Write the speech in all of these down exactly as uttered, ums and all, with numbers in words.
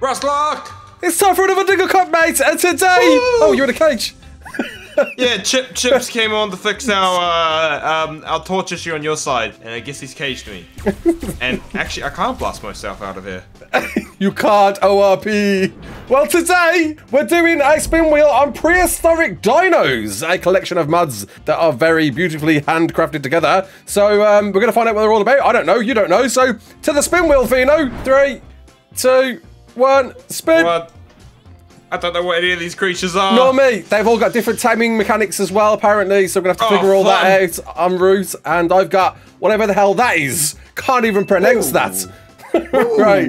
Raasclark! It's time for another Dingle Cup, mate! And today... Woo! Oh, you're in a cage! Yeah, Chip Chips came on to fix our, uh, um, our torch issue on your side, and I guess he's caged me. And actually, I can't blast myself out of here. You can't, O R P. Well, today, we're doing a spin wheel on prehistoric dinos, a collection of muds that are very beautifully handcrafted together. So, um, we're going to find out what they're all about. I don't know, you don't know. So, to the spin wheel, Vino. Three, two, one, spin. What? I don't know what any of these creatures are. Nor me. They've all got different taming mechanics as well, apparently. So I'm going to have to oh, figure all fun. that out en route. And I've got whatever the hell that is. Can't even pronounce Ooh. that. Ooh. Right.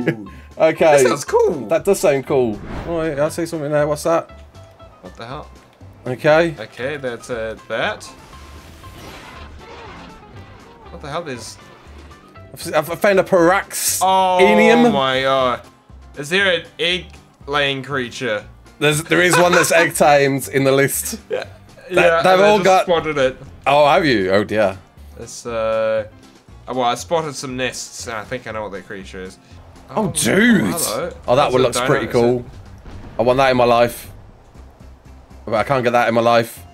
Okay. That sounds cool. That does sound cool. All right. I see something there. What's that? What the hell? Okay. Okay. That's uh, that. What the hell is... I've found a paraxenium. Oh, my God. Is there an egg... laying creature? There's, there is one that's egg timed in the list. Yeah, that, yeah they've all I just got. Spotted it. Oh, have you? Oh dear. It's uh, well, I spotted some nests, and I think I know what that creature is. Oh, oh dude! Hello. Oh, that one looks dino, pretty cool. I want that in my life, but I can't get that in my life.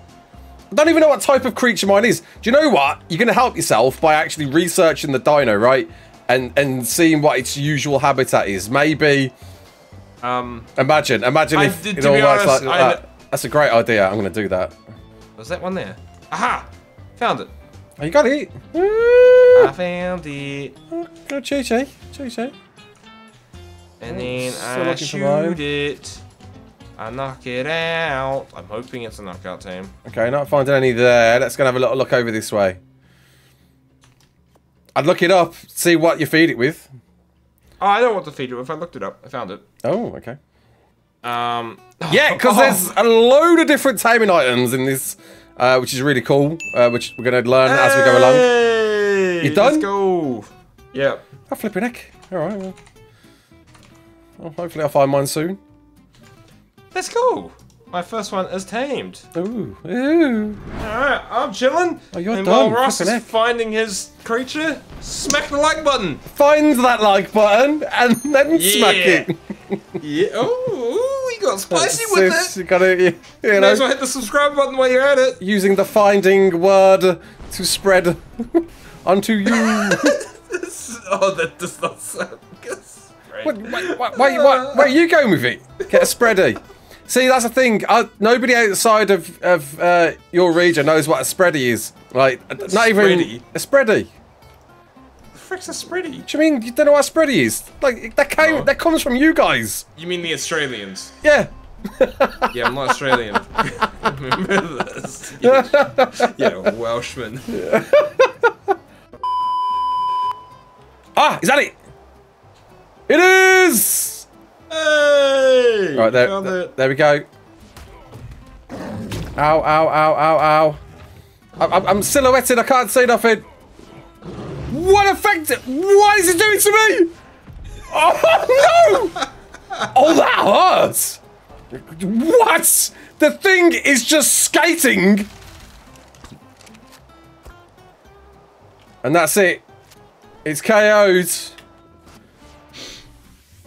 I don't even know what type of creature mine is. Do you know what? You're gonna help yourself by actually researching the dino, right? And and seeing what its usual habitat is. Maybe. Um, imagine, imagine if I, it all works honest, like I, that. That's a great idea. I'm going to do that. Was that one there? Aha! Found it. Oh, you got it. I found it. Go choo choo. Choo choo. And then I shoot it. I knock it out. I'm hoping it's a knockout team. Okay, not finding any there. Let's go have a little look over this way. I'd look it up, see what you feed it with. Oh, I don't want to feed it. If I looked it up, I found it. Oh, okay. Um, yeah, because oh. there's a load of different taming items in this, uh, which is really cool, uh, which we're going to learn hey, as we go along. You done? Let's go. Yeah. I'll flip your neck. All right. Well. Well, hopefully I'll find mine soon. Let's go. My first one is tamed. Ooh. Ooh. All right, I'm chilling. Oh, you're and done. And while Ross is finding his creature, smack the like button. Find that like button and then yeah. smack it. Yeah. Oh, you got spicy That's with it. You got it. You, you, you know. Might as well hit the subscribe button while you're at it. Using the finding word to spread unto you. This, oh, that does not sound good. Wait, wait, wait, wait, where are you going with it? Get a spreadie. See, that's the thing. I, nobody outside of, of uh, your region knows what a spreadie is. Like, a not spreadie. even a spreadie. The frick's a spreadie? Do you mean you don't know what a spreadie is? Like, that came, oh. that comes from you guys. You mean the Australians? Yeah. Yeah, I'm not Australian. Remember this? Yeah, yeah Welshman. Yeah. Ah, is that it? It is. Hey! Right, there, there, there we go. Ow, ow, ow, ow, ow. I'm, I'm silhouetted, I can't see nothing. What effect? What is it doing to me? Oh, no! Oh, that hurts! What? The thing is just skating. And that's it. It's K O'd.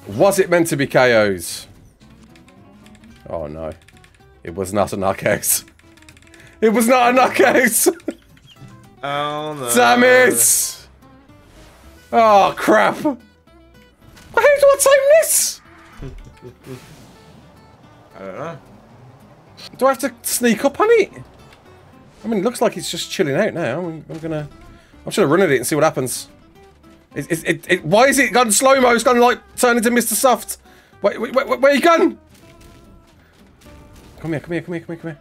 Was it meant to be K O'd? Oh no. It was not a knockout. It was not a knockout! Oh no. Damn it! Oh crap! How do I time this? I don't know. Do I have to sneak up on it? I mean, it looks like it's just chilling out now. I'm, I'm gonna... I'm gonna run at it and see what happens. It, it, it, it, why is it gone slow-mo? It's gone like turn into Mister Soft. Wait, wait, wait, where you gone? Come here, come here, come here, come here, come here.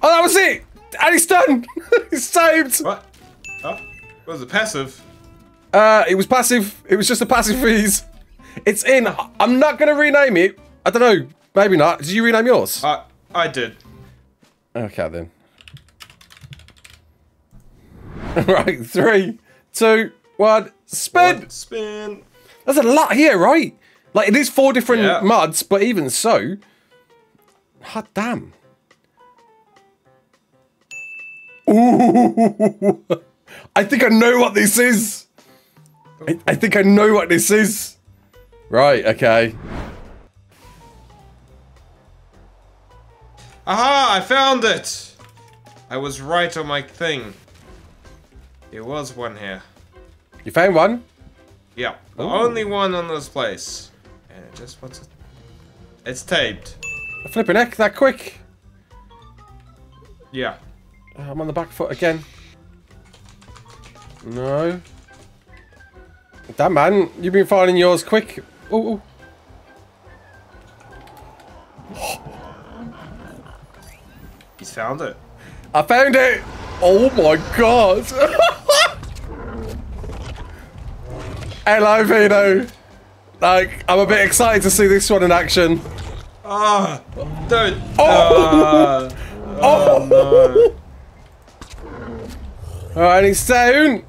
Oh, that was it! And it's done! It's saved! What? Oh, was it passive? Uh, it was passive. It was just a passive freeze. It's in. I'm not going to rename it. I don't know. Maybe not. Did you rename yours? Uh, I did. Okay, then. Right, three, two... One spin. One spin. There's a lot here, right? Like it is four different yeah. muds, but even so, hot damn. Ooh, I think I know what this is. I, I think I know what this is. Right. Okay. Aha! I found it! I was right on my thing. There was one here. You found one? Yeah. The Ooh. only one on this place. And it just wants it. It's taped. A flipping heck that quick. Yeah. I'm on the back foot again. No. Damn, man. You've been finding yours quick. Ooh. He's found it. I found it. Oh my god. Hello, Vino. Like, I'm a bit excited to see this one in action. Ah, oh, dude. Oh. Uh, oh, oh. No. Alright, he's down.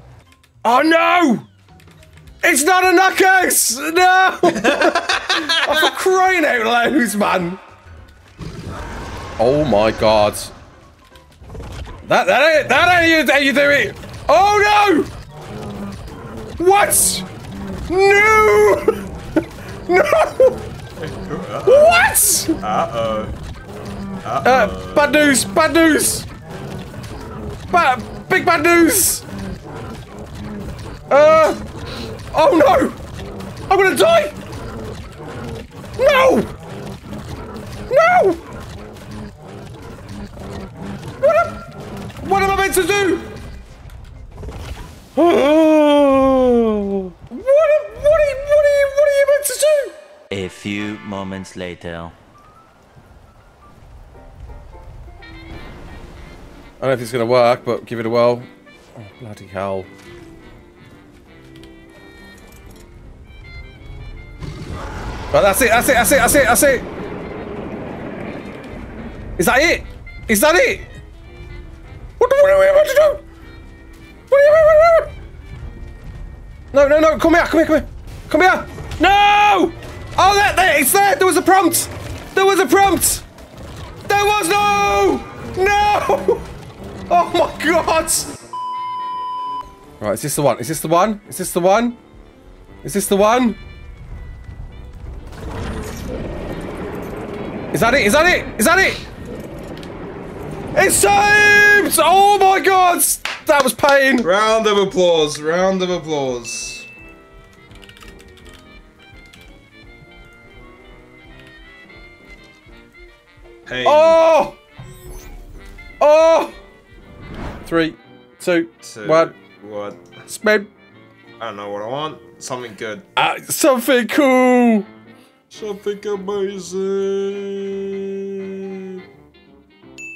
Oh no! It's not a knockout! No! I'm crying out loud, man. Oh my god. That that ain't that ain't how you do it! Oh no! What? No! No! What? Uh-oh. Uh-oh. Uh, bad news! Bad news! Bad, big bad news! Uh... Oh no! I'm gonna die! No! No! What am, what am I meant to do? Oh! What, what, are you, what, are you, what are you meant to do? A few moments later. I don't know if it's going to work, but give it a whirl. Oh, bloody hell. But that's it, that's it, that's it, that's it, that's it. Is that it? Is that it? What, what are we about to do? What are you about to do? No, no, no, come here, come here, come here. Come here. No! Oh, there, there, it's there. There was a prompt. There was a prompt. There was no. No. Oh my god. Right, is this the one? Is this the one? Is this the one? Is this the one? Is that it? Is that it? Is that it? It's saved! Oh my god! That was pain! Round of applause, round of applause. Pain. Oh! Oh! Three, two, two one. One. Spin. I don't know what I want. Something good. Uh, something cool! Something amazing.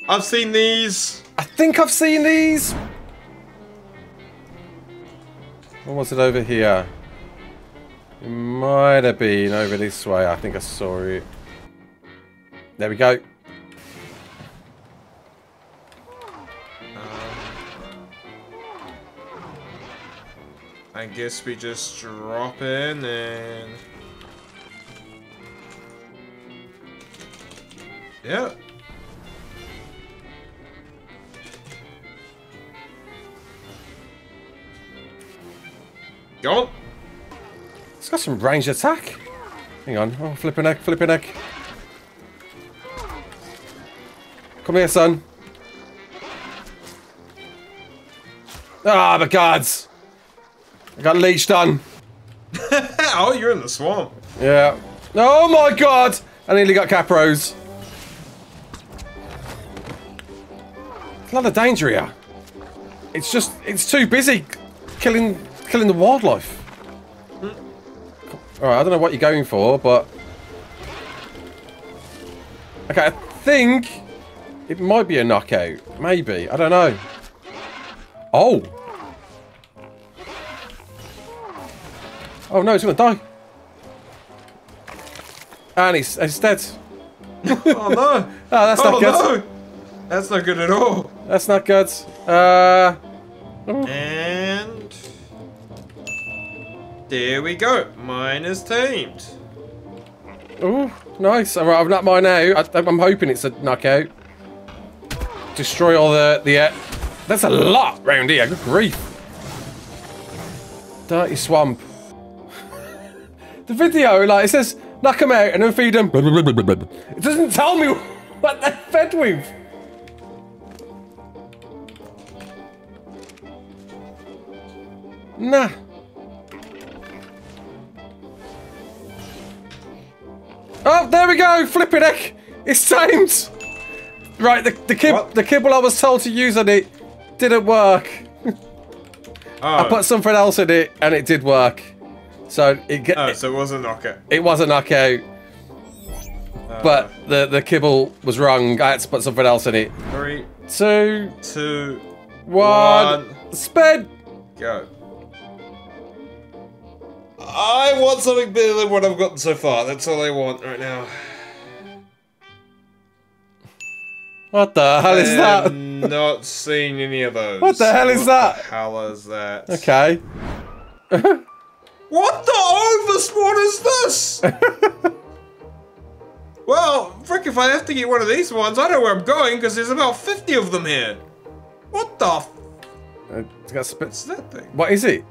I've seen these. I think I've seen these. Or was it over here? It might have been over this way. I think I saw it. There we go. Um, I guess we just drop in and... Yeah. Go on. It's got some ranged attack. Hang on. Oh, flipping heck, flipping heck. Come here, son. Ah, oh, my God. I got leeched on. Oh, you're in the swamp. Yeah. Oh, my God. I nearly got capros. A lot of danger here. It's just, it's too busy killing killing the wildlife. Mm. Alright, I don't know what you're going for, but... Okay, I think it might be a knockout. Maybe, I don't know. Oh! Oh no, it's gonna die. And he's, he's dead. Oh no! Oh, that's oh, not good. No. That's not good at all. That's not good. Uh, oh. And there we go. Mine is tamed. Oh, nice. All right, I've knocked mine out. I, I'm hoping it's a knockout. Destroy all the the. Uh, that's a lot round here. Good grief. Dirty swamp. The video, like it says, knock them out and then feed them. It doesn't tell me But that Fentwing! Nah. Oh, there we go! Flipping heck! It's timed! Right, the, the, kib the kibble I was told to use on it didn't work. Oh. I put something else in it and it did work. So it get, oh, so it was a knockout. It was a knockout. Uh, but the, the kibble was wrong. I had to put something else in it. Three. Two. Two. One. one. Spin. Go. I want something better than what I've gotten so far. That's all I want right now. What the hell is that? I've not seen any of those. What the hell is that? What the hell is that? Okay. What the overspawn is this? Well, frick, if I have to get one of these ones, I know where I'm going because there's about fifty of them here. What the f- uh, it's got spit. What's that thing? What is it?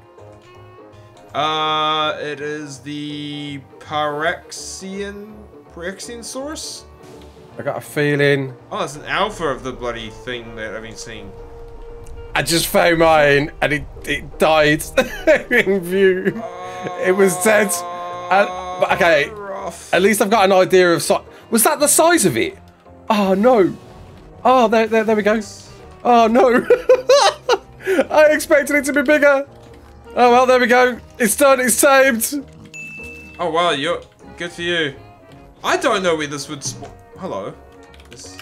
Uh, it is the Paraxian... Paraxiansaurus? I got a feeling. Oh, it's an alpha of the bloody thing that I've been seeing. I just found mine and it, it died in view. Uh, it was dead. And, but okay, rough. At least I've got an idea of size. Was that the size of it? Oh, no. Oh, there, there, there we go. Oh, no. I expected it to be bigger. Oh, well, there we go. It's done. It's saved. Oh, wow. You're good for you. I don't know where this would spawn. Hello. This...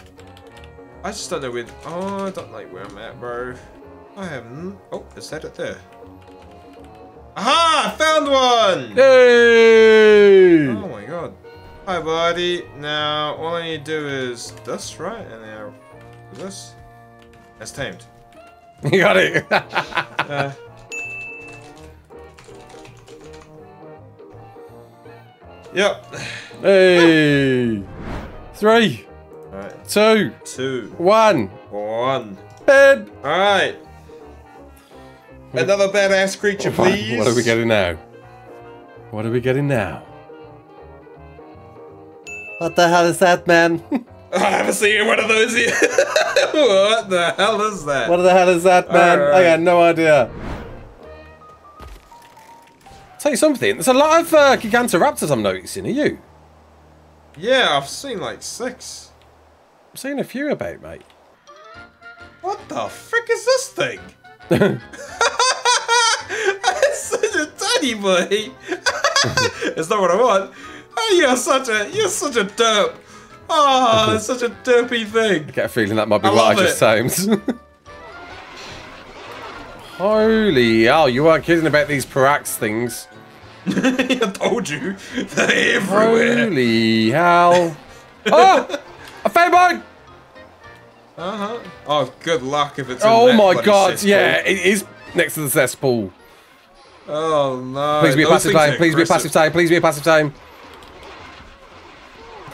I just don't know where... Oh, I don't like where I'm at, bro. I haven't... Oh, is that it there? Aha! Found one! Yay! Oh my god. Hi, buddy. Now, all I need to do is this, right? And now this. That's tamed. You got it! uh, yep. Hey! Three, right. two, two, one, one. Bed. All right. Another badass creature, what, please. What are we getting now? What are we getting now? What the hell is that, man? I haven't seen one of those yet. What the hell is that? What the hell is that, man? Right. I got no idea. Tell you something. There's a lot of uh, Gigantoraptors I'm noticing. Are you? Yeah, I've seen like six. I've seen a few about, mate. What the frick is this thing? It's such a tiny boy. It's not what I want. Oh, you're such a, you're such a derp. Oh, it's such a derpy thing. I get a feeling that might be I what I just timed. Holy hell, you weren't kidding about these Parax things. I told you, they're everywhere. Holy hell. Oh! I found mine! Uh-huh. Oh, good luck if it's in oh my god, cesspool. Yeah, it is next to the cesspool. Oh no. Please be a passive time, please aggressive. be a passive time, please be a passive time.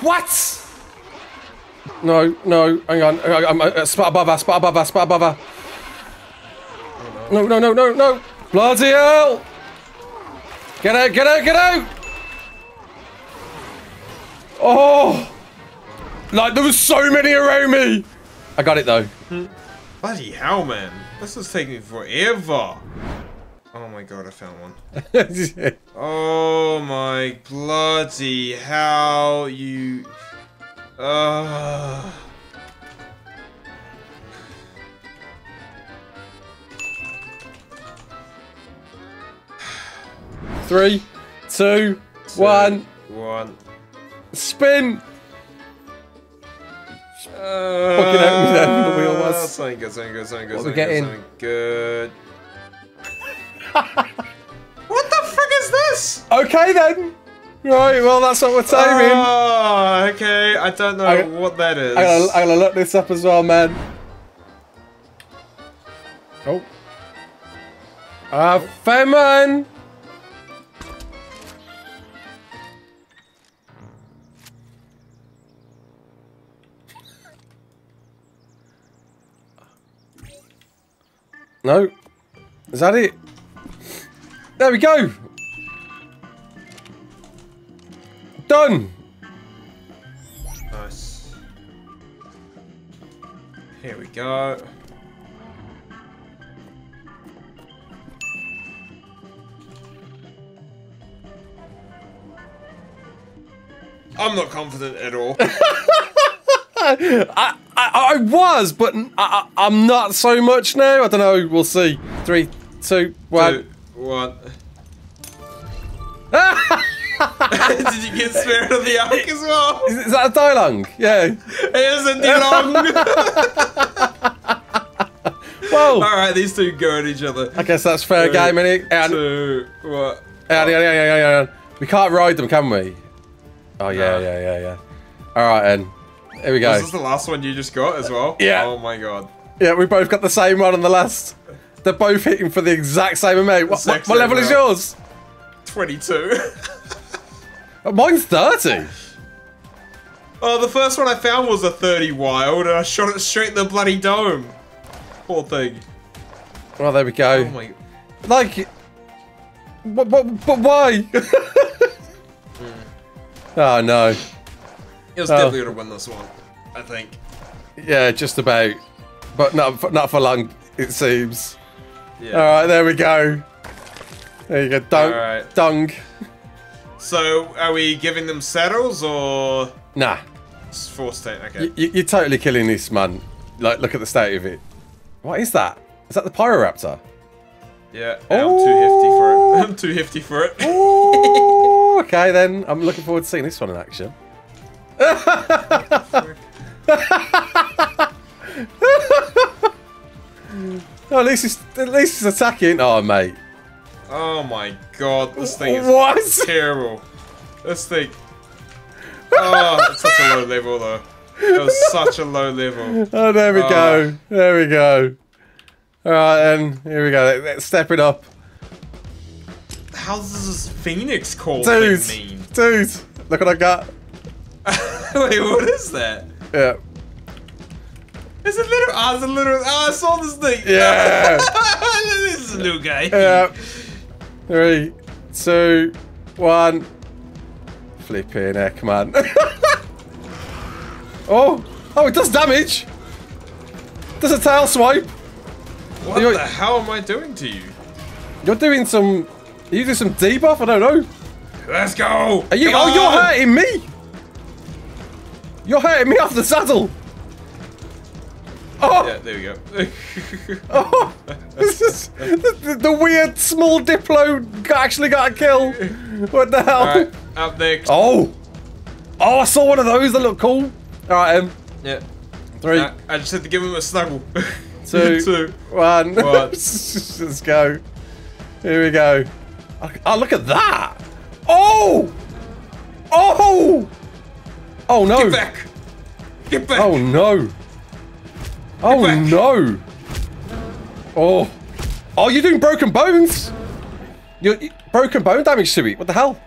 What? No, no, hang on. I'm a spot above her, spot above her, spot above her. Oh, no. no, no, no, no, no. Bloody hell! Get out, get out, get out! Oh! Like, there was so many around me! I got it, though. Bloody hell, man. This is taking forever. Oh my god, I found one. Oh my bloody hell, you... Uh... Three, two, two, one. One. Spin! Uh, Fucking out with them, the wheel was. Something good, something good, something good, something good, something good. What the frick is this? Okay then. Right, well that's what we're timing. Oh, okay, I don't know I, what that is. I'm gonna, I'm gonna look this up as well, man. Oh. Uh, Feman! No. Is that it? There we go. Done. Nice. Here we go. I'm not confident at all. I, I I was, but I, I, I'm not so much now. I don't know. We'll see. Three, two, one. Two, one. Did you get Spirit of the Ark as well? Is, is that a Dilong? Yeah. It is a Dilong. Well. All right, these two go at each other. I guess that's fair two, game, innit? And two, what? And, and, and, and, and. We can't ride them, can we? Oh yeah, uh, yeah, yeah, yeah. All right, then. Here we go. This is the last one you just got as well? Yeah. Oh my god. Yeah, we both got the same one on the last. They're both hitting for the exact same amount. What, what, what level amount. Is yours? twenty-two. Mine's thirty. Oh, the first one I found was a thirty wild, and I shot it straight in the bloody dome. Poor thing. Well, there we go. Oh my. Like, but, but, but why? Oh no. It was oh. definitely gonna win this one, I think. Yeah, just about. But not for, not for long, it seems. Yeah. Alright, there we go. There you go, dung. Right. Dung. So, are we giving them saddles or...? Nah. It's force state, okay. You, you're totally killing this, man. Like, look at the state of it. What is that? Is that the pyroraptor? Yeah, I'm Ooh. too hefty for it. I'm too hefty for it. Ooh, okay then, I'm looking forward to seeing this one in action. Oh, at least it's at least it's attacking. Oh mate. Oh my god, this thing is what? terrible. This thing. Oh, it's such a low level though. It was such a low level. Oh, there we oh. go. There we go. Alright then, here we go, let's step it up. How does this Phoenix call dude, thing mean? Dude, look what I got. Wait, what is that? Yeah. It's a little, oh, it's a little, oh, I saw this thing. Yeah. This is a new guy. Yeah. Three, two, one. Flipping heck, man. Oh, oh, it does damage. Does a tail swipe. What you're, the hell am I doing to you? You're doing some... Are you doing some debuff? I don't know. Let's go! Are you, oh, on. You're hurting me! You're hurting me off the saddle! Oh! Yeah, there we go. Oh! This is... The, the weird small Diplo actually got a kill. What the hell? Right, up next. Oh! Oh, I saw one of those that looked cool. Alright, um... Yeah. Three. Nah, I just had to give him a snuggle. Two, Two, one. one. Let's go. Here we go. Oh, look at that! Oh! Oh! Oh no! Get back! Get back! Oh no! Oh no! Oh! Oh, you're doing broken bones! You're you, broken bone damage to it. What the hell?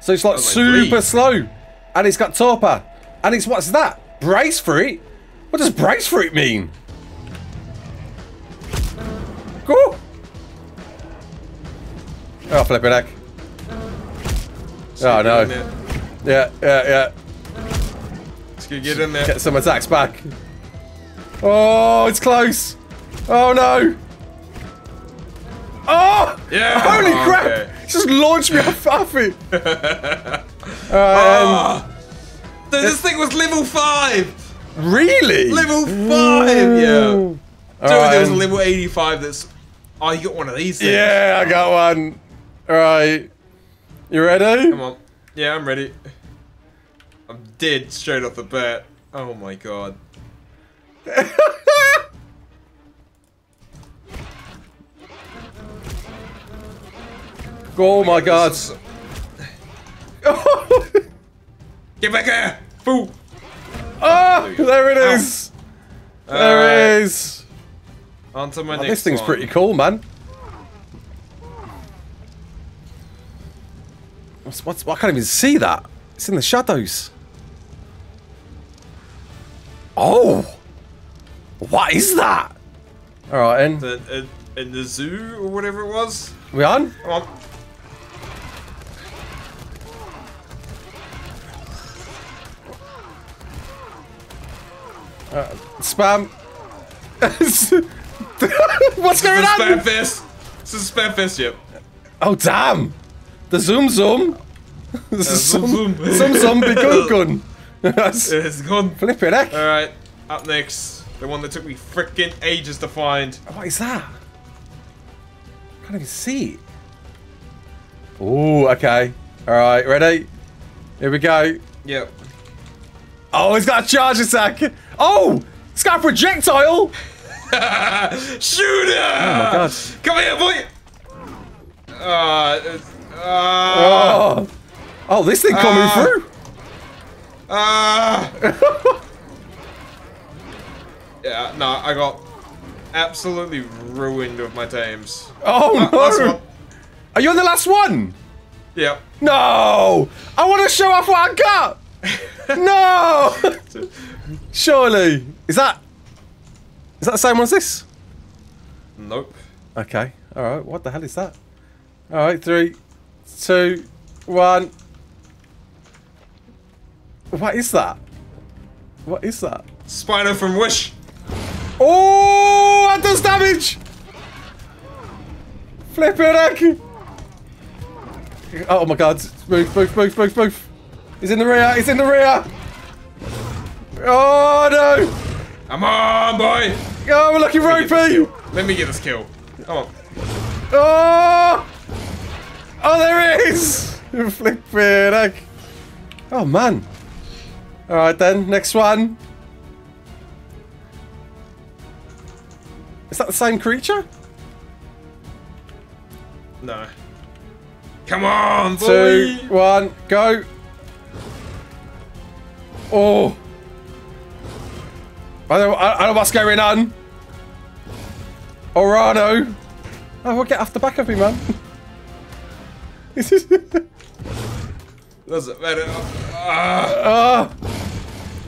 So it's like oh, super breathe. slow, and it's got torpor, and it's what's that? Brace for it. What does brace fruit mean? Go! Oh, flipping heck. Oh no. Yeah, yeah, yeah. Just gonna get in there. Get some attacks back. Oh, it's close. Oh no. Oh! Yeah! Holy oh, crap! Okay. Just launched me off off it. um, oh. Dude, this thing was level five! Really? Level five! Ooh. Yeah. Dude, right, there was a level eighty-five that's... Oh, you got one of these things. Yeah, I got one. Alright. You ready? Come on. Yeah, I'm ready. I'm dead straight off the bat. Oh my god. Oh my god. Is... Get back here! Fool! Oh, there it is! Ow. There uh, it is! On to my oh, next This thing's one. pretty cool, man. What's, what's, I can't even see that. It's in the shadows. Oh! What is that? Alright, in. In, in. in the zoo or whatever it was? We on? Come on. Uh, spam. What's going on? Spam fist. This is spam fist, yep. Oh, damn. The zoom zoom. The uh, zoom zoom. Zoom zoom be gun gun. It's gone. Flipping heck. Alright, up next. The one that took me freaking ages to find. What is that? I can't even see. Ooh, okay. Alright, ready? Here we go. Yep. Oh, it's got a charge attack! Oh! It's got a projectile! Shoot her! Oh my god. Come here, boy! Uh, it's, uh, oh. oh, this thing uh, coming through! Uh, yeah, no, I got absolutely ruined with my tames. Oh, uh, no! Are you on the last one? Yep. No! I want to show off what I got! No! Surely. Is that... Is that the same one as this? Nope. Okay. Alright. What the hell is that? Alright. Three, two, one. What is that? What is that? Spider from Wish. Oh! That does damage! Flip it, heck. Oh my god. Move, move, move, move, move. He's in the rear! He's in the rear! Oh no! Come on, boy! Oh, we're looking ropey! Let me get this kill. Come on. Oh! Oh, there it is! Flick it, egg. Oh man. Alright then, next one. Is that the same creature? No. Come on, boy! Two, one, go! Oh, I don't, I don't know what's going on. Orano. Oh, we'll get off the back of me, man. Doesn't matter. Ah.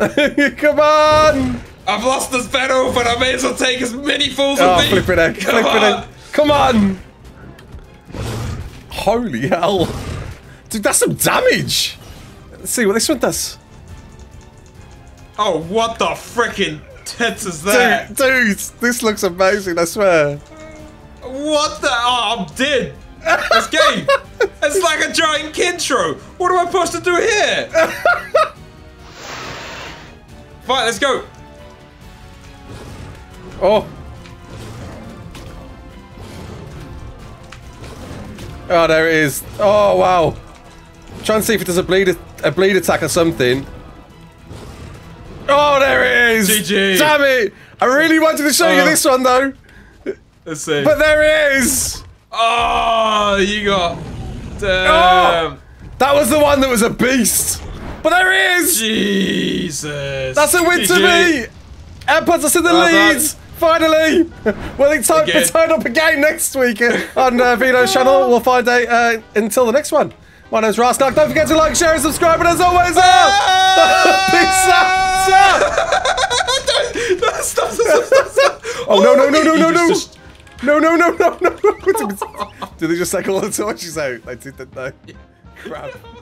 Oh. Come on. I've lost this battle, but I may as well take as many fools oh, with me. Flip it in. Come flip on. It in. Come on. Holy hell. Dude, that's some damage. Let's see what this one does. Oh, what the frickin' tits is that? Dude, dude, this looks amazing, I swear. What the? Oh, I'm dead. This game. It's like a giant Kintro. What am I supposed to do here? Fine, let's go. Oh. Oh, there it is. Oh, wow. I'm trying to see if it does a bleed, a bleed attack or something. Oh, there it is! G G! Damn it! I really wanted to show uh, you this one, though. Let's see. But there it is! Oh, you got... Damn! Oh, that was the one that was a beast! But there it is! Jesus! That's a win G G. To me! And puts us in the well lead! Finally! Well, it's time to turn up again next week on uh, Vino's channel. We'll find out uh, until the next one. My name's Raasclark. Don't forget to like, share, and subscribe. And as always, uh, peace out. Don't, no, stop, stop, stop, stop. Oh, oh no, no, no, no, no, no, just... no, no, no, no, no, no. Did they just take all the torches out? They didn't, they? Crap.